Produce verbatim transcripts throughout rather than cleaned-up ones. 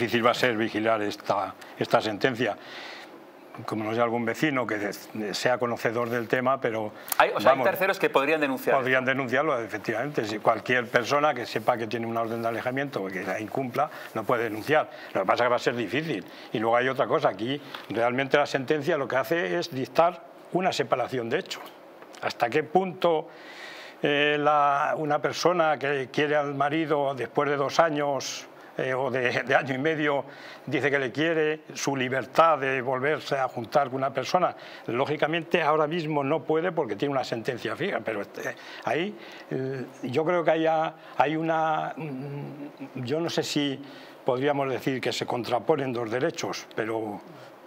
difícil va a ser vigilar esta, esta sentencia. Como nos diga algún vecino que sea conocedor del tema, pero... Hay, o sea, vamos, hay terceros que podrían denunciar. Podrían denunciarlo, efectivamente. Si cualquier persona que sepa que tiene una orden de alejamiento o que la incumpla, no puede denunciar. Lo que pasa es que va a ser difícil. Y luego hay otra cosa. Aquí realmente la sentencia lo que hace es dictar una separación de hechos. ¿Hasta qué punto eh, la, una persona que quiere al marido después de dos años... Eh, o de, de año y medio dice que le quiere, su libertad de volverse a juntar con una persona, lógicamente ahora mismo no puede porque tiene una sentencia fija, pero este, ahí eh, yo creo que haya, hay una, yo no sé si podríamos decir que se contraponen dos derechos, pero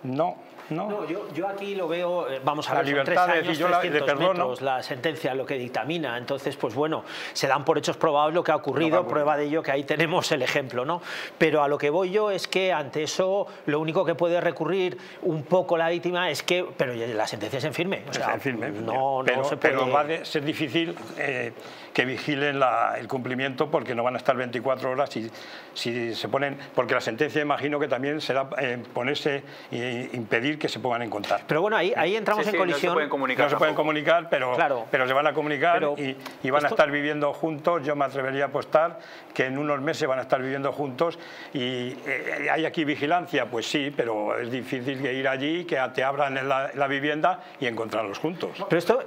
no. No, no yo, yo aquí lo veo, vamos a la ver, libertad son tres años, de, yo la, de perdón, metros, ¿no? La sentencia lo que dictamina, entonces pues bueno, se dan por hechos probados lo que ha ocurrido, no, prueba de ello que ahí tenemos el ejemplo, ¿no? Pero a lo que voy yo es que ante eso lo único que puede recurrir un poco la víctima es que, pero la sentencia es en firme, o sea, en firme, no, pero, no se puede... Pero va a ser difícil eh, que vigilen la, el cumplimiento porque no van a estar veinticuatro horas si, si se ponen, porque la sentencia imagino que también será eh, ponerse e impedir que se pongan en contacto. Pero bueno, ahí, ahí entramos sí, sí, en colisión. No se pueden comunicar, no se pueden comunicar pero, claro. pero se van a comunicar y, y van esto... a estar viviendo juntos. Yo me atrevería a apostar que en unos meses van a estar viviendo juntos y eh, hay aquí vigilancia, pues sí, pero es difícil que ir allí, que te abran en la, en la vivienda y encontrarlos juntos. Pero esto